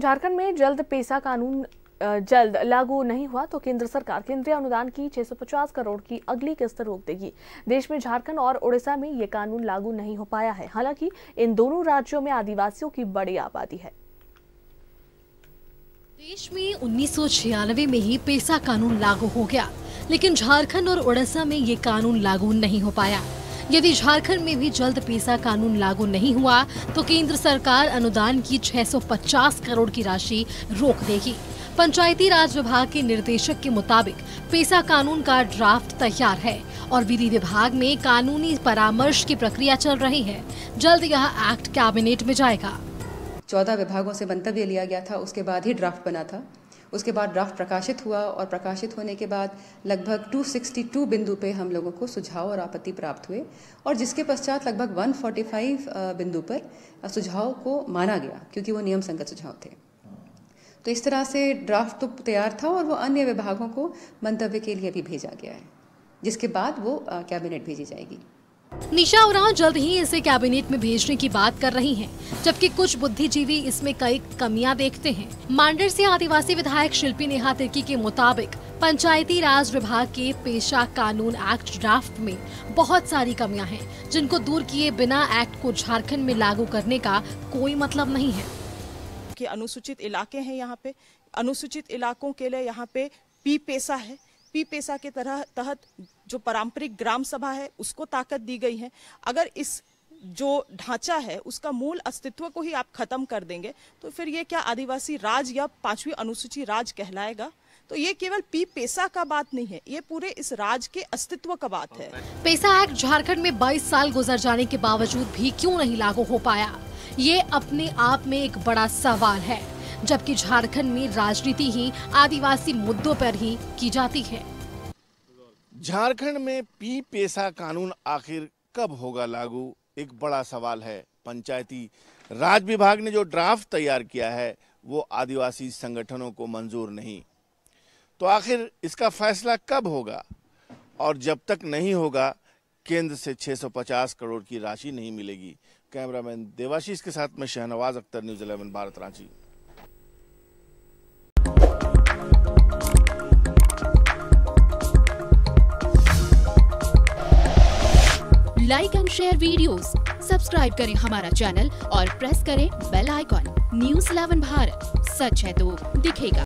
झारखंड में जल्द पेसा कानून जल्द लागू नहीं हुआ तो केंद्र सरकार केंद्रीय अनुदान की 650 करोड़ की अगली किस्त रोक देगी। देश में झारखंड और उड़ीसा में ये कानून लागू नहीं हो पाया है, हालांकि इन दोनों राज्यों में आदिवासियों की बड़ी आबादी है। देश में 1996 में ही पेसा कानून लागू हो गया, लेकिन झारखंड और उड़ीसा में ये कानून लागू नहीं हो पाया। यदि झारखंड में भी जल्द पेसा कानून लागू नहीं हुआ तो केंद्र सरकार अनुदान की 650 करोड़ की राशि रोक देगी। पंचायती राज विभाग के निर्देशक के मुताबिक पेसा कानून का ड्राफ्ट तैयार है और विधि विभाग में कानूनी परामर्श की प्रक्रिया चल रही है। जल्द यह एक्ट कैबिनेट में जाएगा। 14 विभागों से मंतव्य लिया गया था, उसके बाद ही ड्राफ्ट बना था। उसके बाद ड्राफ्ट प्रकाशित हुआ और प्रकाशित होने के बाद लगभग 262 बिंदु पे हम लोगों को सुझाव और आपत्ति प्राप्त हुए और जिसके पश्चात लगभग 145 बिंदु पर सुझाव को माना गया क्योंकि वो नियम संगत सुझाव थे। तो इस तरह से ड्राफ्ट तो तैयार था और वो अन्य विभागों को मंतव्य के लिए भी भेजा गया है, जिसके बाद वो कैबिनेट भेजी जाएगी। निशा उराव जल्द ही इसे कैबिनेट में भेजने की बात कर रही हैं, जबकि कुछ बुद्धिजीवी इसमें कई कमियां देखते हैं। मांडर से आदिवासी विधायक शिल्पी नेहा तिरकी के मुताबिक पंचायती राज विभाग के पेशा कानून एक्ट ड्राफ्ट में बहुत सारी कमियां हैं, जिनको दूर किए बिना एक्ट को झारखंड में लागू करने का कोई मतलब नहीं है। कि अनुसूचित इलाके हैं, यहाँ पे अनुसूचित इलाकों के लिए यहाँ पे पी पेशा है। पी पेशा के तहत जो पारंपरिक ग्राम सभा है उसको ताकत दी गई है। अगर इस जो ढांचा है उसका मूल अस्तित्व को ही आप खत्म कर देंगे तो फिर ये क्या आदिवासी राज या 5वीं अनुसूची राज कहलाएगा? तो ये केवल पी पेशा का बात नहीं है, ये पूरे इस राज के अस्तित्व का बात है। पेशा एक्ट झारखंड में 22 साल गुजर जाने के बावजूद भी क्यों नहीं लागू हो पाया, ये अपने आप में एक बड़ा सवाल है। जबकि झारखंड में राजनीति ही आदिवासी मुद्दों पर ही की जाती है। झारखंड में पी पेशा कानून आखिर कब होगा लागू, एक बड़ा सवाल है। पंचायती राज विभाग ने जो ड्राफ्ट तैयार किया है वो आदिवासी संगठनों को मंजूर नहीं, तो आखिर इसका फैसला कब होगा? और जब तक नहीं होगा केंद्र से 650 करोड़ की राशि नहीं मिलेगी। कैमरामैन देवाशीष के साथ में Shahnawaz Akhtar, news 11 Bharat, Ranchi. Like and share videos, subscribe करें हमारा चैनल और प्रेस करें बेल आइकॉन। न्यूज 11 भारत, सच है तो दिखेगा।